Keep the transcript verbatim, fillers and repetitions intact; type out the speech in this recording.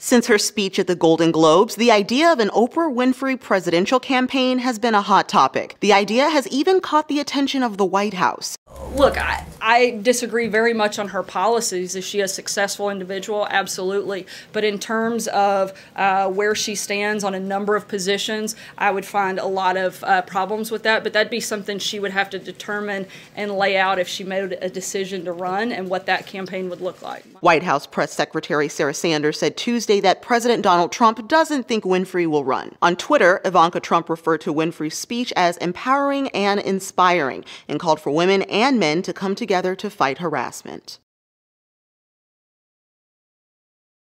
Since her speech at the Golden Globes, the idea of an Oprah Winfrey presidential campaign has been a hot topic. The idea has even caught the attention of the White House. Look, I, I disagree very much on her policies. Is she a successful individual? Absolutely. But in terms of uh, where she stands on a number of positions, I would find a lot of uh, problems with that. But that'd be something she would have to determine and lay out if she made a decision to run and what that campaign would look like. White House Press Secretary Sarah Sanders said Tuesday that President Donald Trump doesn't think Winfrey will run. On Twitter, Ivanka Trump referred to Winfrey's speech as empowering and inspiring and called for women and men to come together to fight harassment.